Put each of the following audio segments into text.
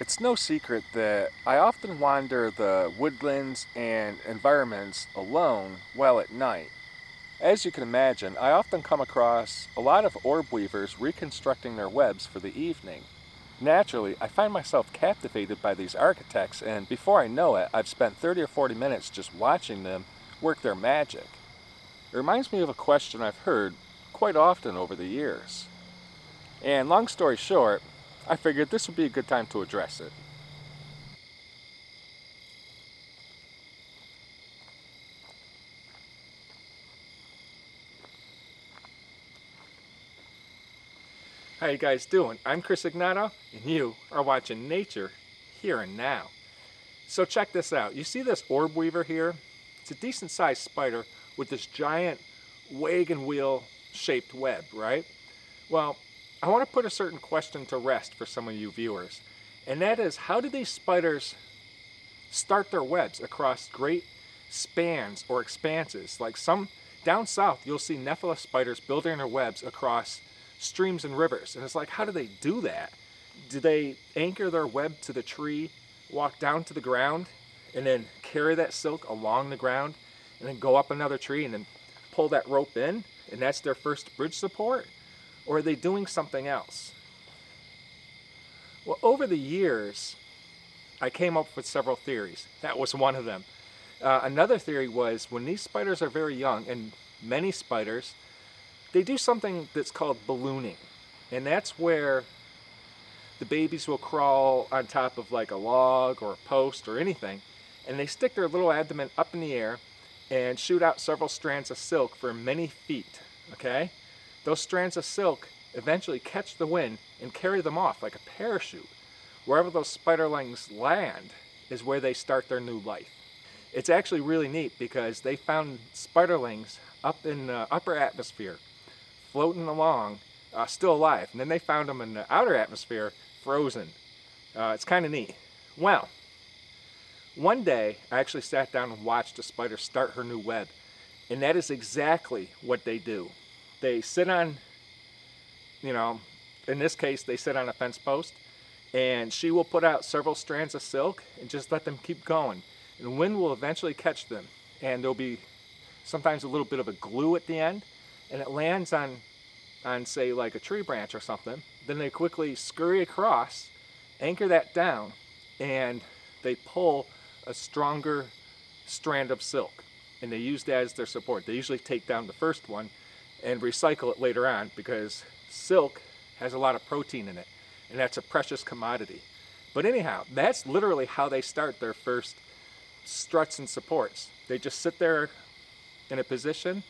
It's no secret that I often wander the woodlands and environments alone well at night. As you can imagine, I often come across a lot of orb weavers reconstructing their webs for the evening. Naturally, I find myself captivated by these architects, and before I know it, I've spent 30 or 40 minutes just watching them work their magic. It reminds me of a question I've heard quite often over the years. And long story short, I figured this would be a good time to address it. How you guys doing? I'm Chris Egnoto, and you are watching Nature Here and Now. So check this out. You see this orb weaver here? It's a decent sized spider with this giant wagon wheel shaped web, right? Well, I want to put a certain question to rest for some of you viewers, and that is, how do these spiders start their webs across great spans or expanses? Like some down south, you'll see nephila spiders building their webs across streams and rivers, and it's like, how do they do that? Do they anchor their web to the tree, walk down to the ground, and then carry that silk along the ground, and then go up another tree and then pull that rope in, and that's their first bridge support? Or are they doing something else? Well, over the years, I came up with several theories. That was one of them. Another theory was, when these spiders are very young, and many spiders, they do something that's called ballooning. And that's where the babies will crawl on top of like a log or a post or anything, and they stick their little abdomen up in the air and shoot out several strands of silk for many feet, okay? Those strands of silk eventually catch the wind and carry them off like a parachute. Wherever those spiderlings land is where they start their new life. It's actually really neat because they found spiderlings up in the upper atmosphere, floating along, still alive. And then they found them in the outer atmosphere, frozen. It's kind of neat. Well, one day I actually sat down and watched a spider start her new web. And that is exactly what they do. They sit on, you know, in this case, they sit on a fence post, and she will put out several strands of silk and just let them keep going. And the wind will eventually catch them, and there'll be sometimes a little bit of a glue at the end, and it lands on say like a tree branch or something. Then they quickly scurry across, anchor that down, and they pull a stronger strand of silk, and they use that as their support. They usually take down the first one and recycle it later on, because silk has a lot of protein in it, and that's a precious commodity. But anyhow, that's literally how they start their first struts and supports. They just sit there in a position,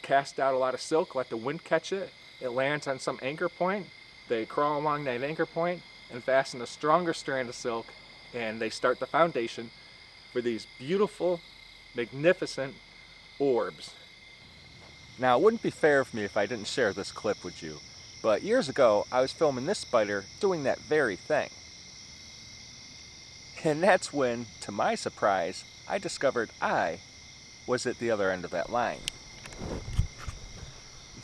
cast out a lot of silk, let the wind catch it, it lands on some anchor point, they crawl along that anchor point and fasten a stronger strand of silk, and they start the foundation for these beautiful, magnificent orbs. Now, it wouldn't be fair of me if I didn't share this clip with you, but years ago, I was filming this spider doing that very thing. And that's when, to my surprise, I discovered I was at the other end of that line.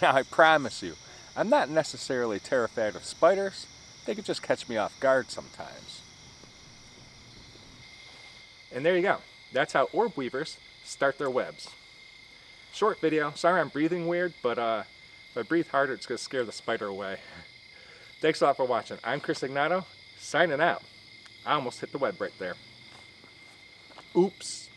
Now, I promise you, I'm not necessarily terrified of spiders. They could just catch me off guard sometimes. And there you go. That's how orb weavers start their webs. Short video. Sorry I'm breathing weird, but if I breathe harder, it's going to scare the spider away. Thanks a lot for watching. I'm Chris Egnoto, signing out. I almost hit the web right there. Oops.